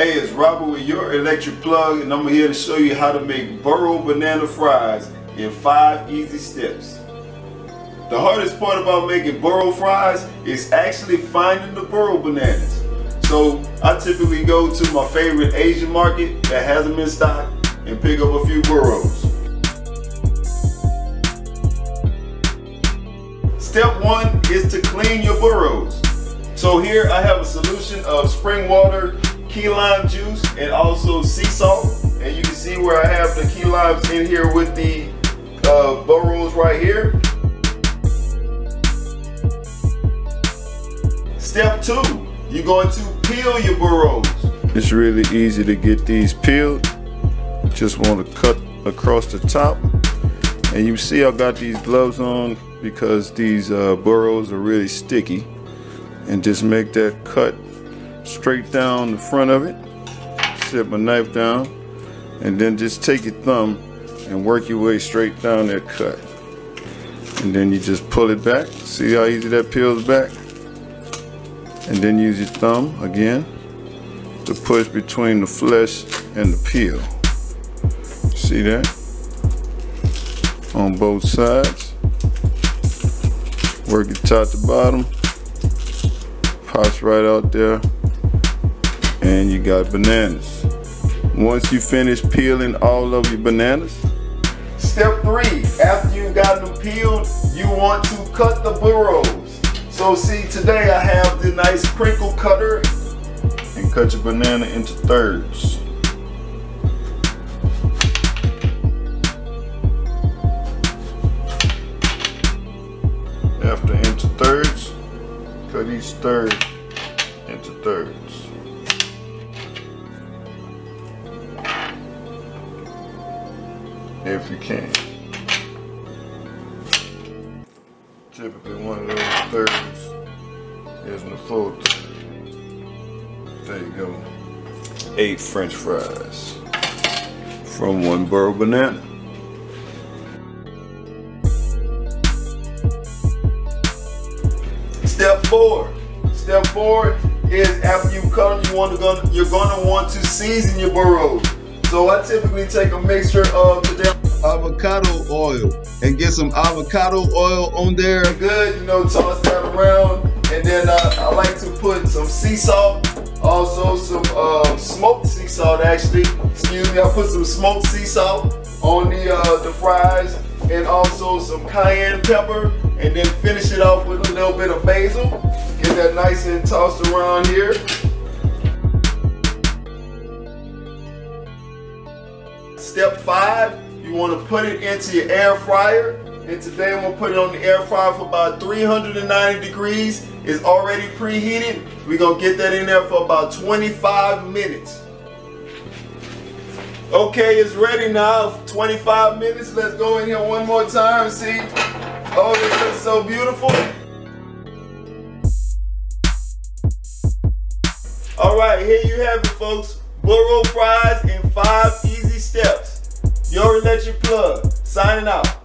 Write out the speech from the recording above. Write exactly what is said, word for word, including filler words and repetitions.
Hey, it's Robert with Your Electric Plug, and I'm here to show you how to make burro banana fries in five easy steps. The hardest part about making burro fries is actually finding the burro bananas. So I typically go to my favorite Asian market that has them in stock and pick up a few burros. Step one is to clean your burros. So here I have a solution of spring water, key lime juice, and also sea salt. And you can see where I have the key limes in here with the uh, burros right here. Step two, you're going to peel your burros. It's really easy to get these peeled. Just want to cut across the top. And you see I got these gloves on because these uh, burros are really sticky. And just make that cut straight down the front of it. Set my knife down, and then just take your thumb and work your way straight down that cut, and then you just pull it back. See how easy that peels back? And then use your thumb again to push between the flesh and the peel. See that? On both sides. Work it top to bottom. Pops right out there, and you got bananas. Once you finish peeling all of your bananas, step three, after you got them peeled, you want to cut the burros. So see, today I have the nice crinkle cutter, and cut your banana into thirds. After into thirds, cut each third into thirds. If you can. Typically one of those thirds isn't a full third. There you go. Eight French fries from one burro banana. Step four. Step four is after you cut them, you want to go, you're gonna want to season your burros. So I typically take a mixture of today avocado oil and get some avocado oil on there. Good, you know, toss that around, and then uh, I like to put some sea salt, also some uh, smoked sea salt. Actually, excuse me, I put some smoked sea salt on the uh, the fries, and also some cayenne pepper. And then finish it off with a little bit of basil. Get that nice and tossed around here. Step five, you want to put it into your air fryer. And today I'm going to put it on the air fryer for about three hundred ninety degrees. It's already preheated. We're going to get that in there for about twenty-five minutes. Okay, it's ready now. twenty-five minutes. Let's go in here one more time and see. Oh, this looks so beautiful. All right, here you have it, folks. Burro fries in five easy steps. Your Electric Plug, signing out.